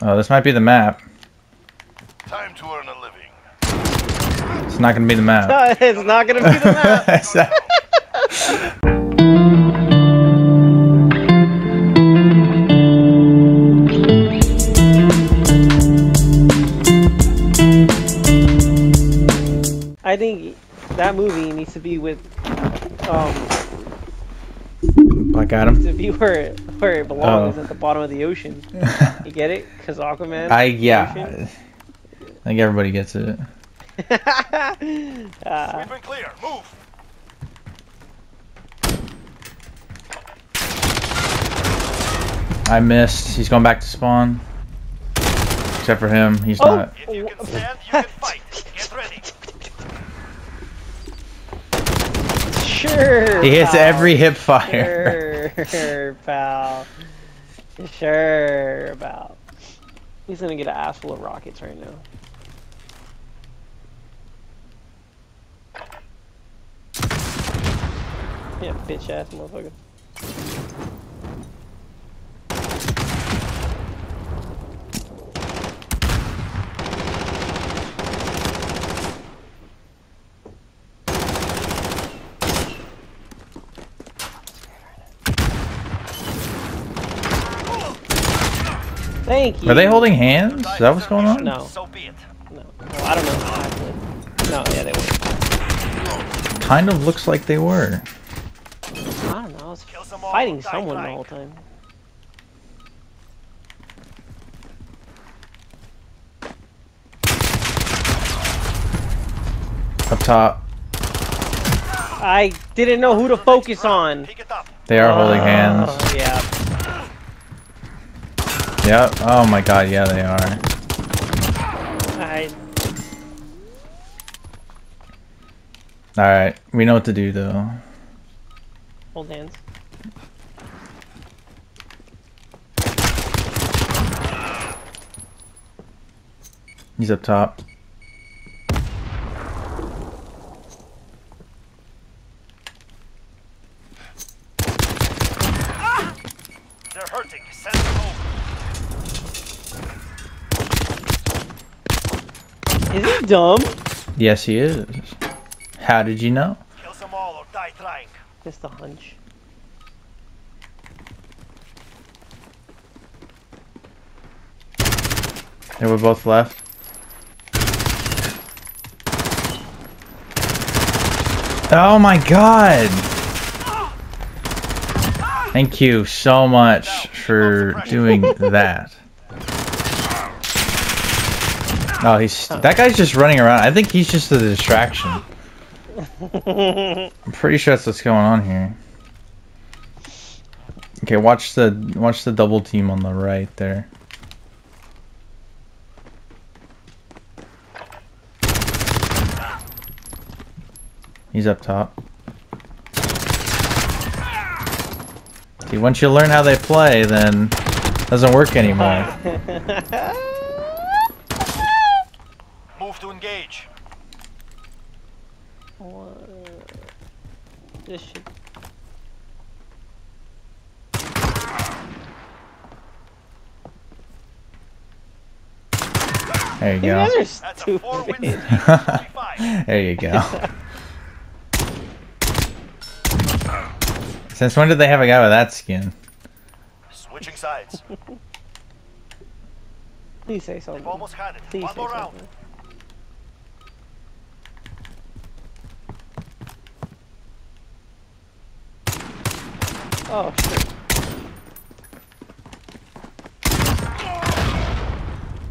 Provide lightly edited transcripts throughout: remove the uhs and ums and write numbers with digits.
Oh, this might be the map. Time to earn a living. It's not gonna be the map. No, it's not gonna be the map. It's not... I think that movie needs to be with Black Adam. Needs to be where it belongs, at the bottom of the ocean. You get it? Because Aquaman. I think everybody gets it. We've been clear. Move. I missed. He's going back to spawn. Except for him, he's not. If you can stand, you can fight. Get ready. Sure, he hits every hip fire. Sure, pal. Sure, pal. He's gonna get an ass full of rockets right now. Yeah, bitch ass motherfucker. Thank you. Are they holding hands? Is that what's going on? No. So be it. No. Well, I don't know. No, yeah, they were. Kind of looks like they were. I don't know. I was fighting someone the whole time. Up top. I didn't know who to focus on. They are holding hands. Yeah. Yep. Oh my god, yeah, they are. Alright, we know what to do though. Hold hands. He's up top. They're hurting. Send them over. Is he dumb? Yes, he is. How did you know? Kill them all or die trying. Just a hunch. They were both left. Oh my god! Thank you so much for doing that. Oh, that guy's just running around. I think he's just a distraction. I'm pretty sure that's what's going on here. Okay, watch the double team on the right there. He's up top. See, once you learn how they play, then it doesn't work anymore. Move to engage. This shit. There you go. There you go. Since when did they have a guy with that skin? Switching sides. Please say something. Almost had it. Please say something. Oh shit.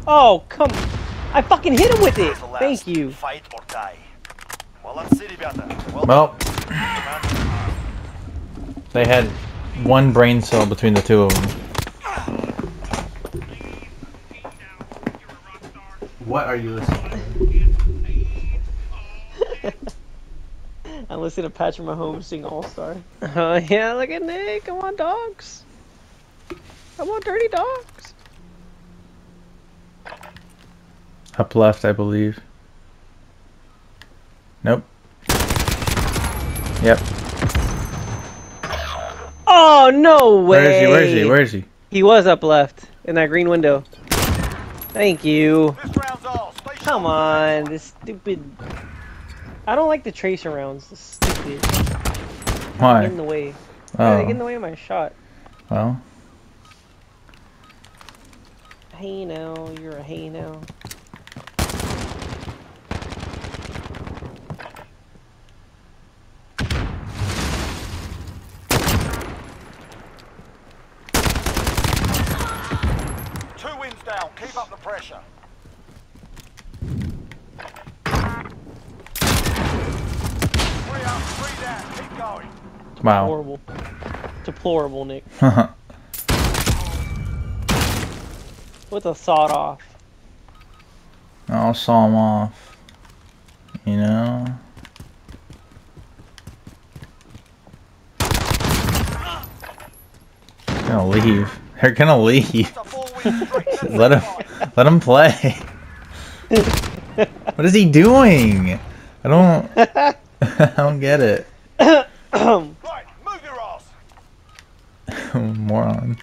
Oh, come. I fucking hit him with it. Thank you. Fight or die. Well, they had one brain cell between the two of them. What are you listening to? I listened to Patrick Mahomes sing All-Star. Oh yeah, look at Nick. I want dogs. I want dirty dogs. Up left, I believe. Nope. Yep. Oh, no way. Where is he? He was up left in that green window. Thank you. Come on, this stupid. I don't like the tracer rounds. This stupid. Why? They get in the way. Oh. Yeah, they get in the way of my shot. Well. Hey now, you're a hey now. Down. Keep up the pressure. Three up, three down. Keep going. Wow. Deplorable. Deplorable, Nick. With a sawed off. I'll saw him off. You know? They're gonna leave. They're gonna leave. Let him play. What is he doing? I don't get it. Right, move your ass. Moron.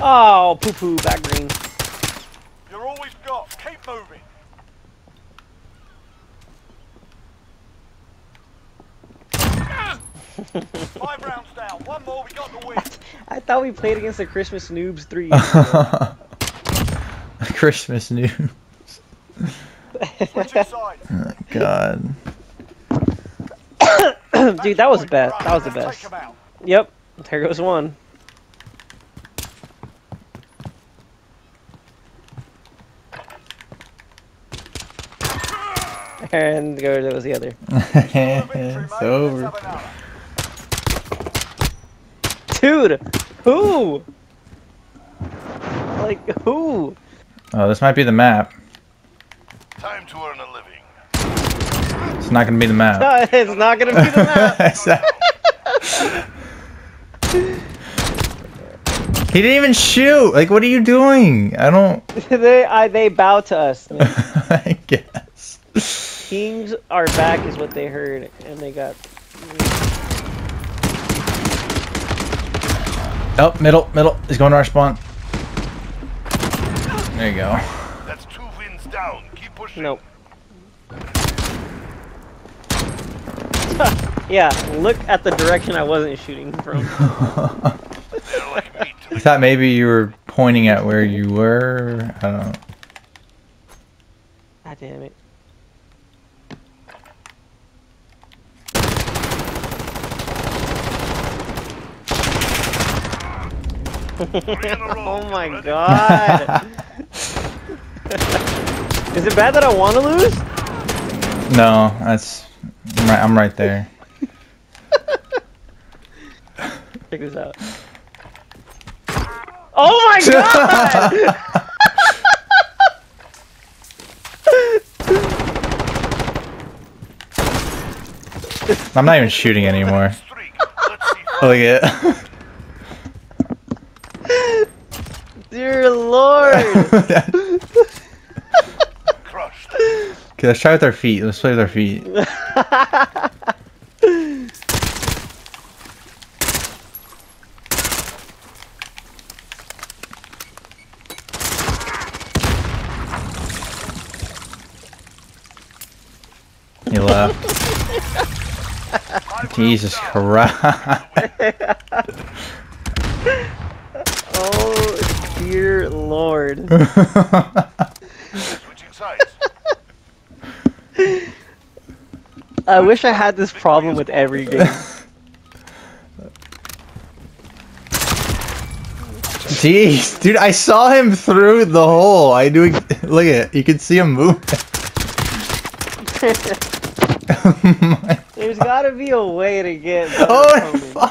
Oh, poo poo, back green. You're all we've got. Keep moving. Five rounds down. One more, we got the win. I thought we played against the Christmas Noobs 3 years ago. Christmas Noobs. Oh, God. Dude, that was the best. That was the best. Yep. There goes one. And go to the other. It's over. Dude, who? Like, who? Oh, this might be the map. Time to earn a living. It's not gonna be the map. No, it's not gonna be the map. He didn't even shoot. Like, what are you doing? I don't. They bow to us. I guess. Teams are back is what they heard, and they got. Oh, middle. He's going to our spawn. There you go. That's two wins down. Keep pushing. Nope. Yeah, look at the direction I wasn't shooting from. I thought maybe you were pointing at where you were. I don't know. God damn it. Oh my god. Is it bad that I want to lose? No, that's I'm right there. Check this out. Oh my god. I'm not even shooting anymore. Look at it. Dear Lord! Crushed. Okay, let's try with our feet. Let's play with our feet. He left. Jesus Christ. Oh dear Lord! Switching sides. I wish I had this problem with every game. Jeez, dude! I saw him through the hole. I do. Look at it. You can see him move. Oh, there's got to be a way to get. Oh.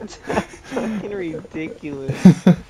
Fucking ridiculous.